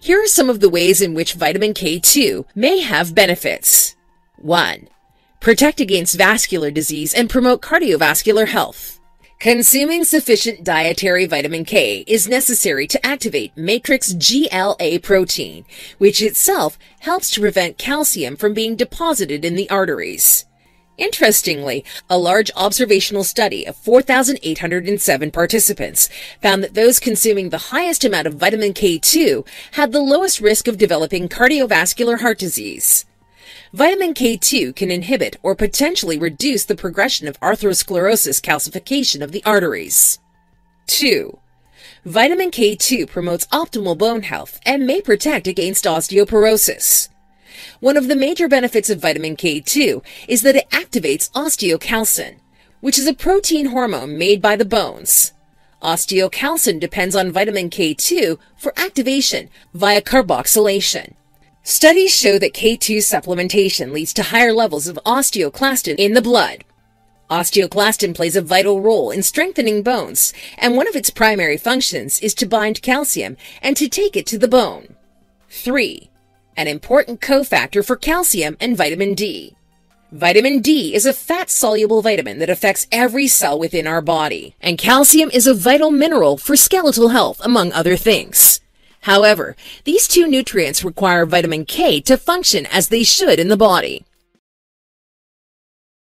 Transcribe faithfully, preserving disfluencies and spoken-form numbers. Here are some of the ways in which vitamin K two may have benefits. one. Protect against vascular disease and promote cardiovascular health. Consuming sufficient dietary vitamin K is necessary to activate matrix G L A protein, which itself helps to prevent calcium from being deposited in the arteries. Interestingly, a large observational study of four thousand eight hundred seven participants found that those consuming the highest amount of vitamin K two had the lowest risk of developing cardiovascular heart disease. Vitamin K two can inhibit or potentially reduce the progression of atherosclerosis calcification of the arteries. two. Vitamin K two promotes optimal bone health and may protect against osteoporosis. One of the major benefits of vitamin K two is that it activates osteocalcin, which is a protein hormone made by the bones. Osteocalcin depends on vitamin K two for activation via carboxylation. Studies show that K two supplementation leads to higher levels of osteoclastin in the blood. Osteoclastin plays a vital role in strengthening bones, and one of its primary functions is to bind calcium and to take it to the bone. three. An important cofactor for calcium and vitamin D. Vitamin D is a fat-soluble vitamin that affects every cell within our body, and calcium is a vital mineral for skeletal health, among other things. However, these two nutrients require vitamin K to function as they should in the body.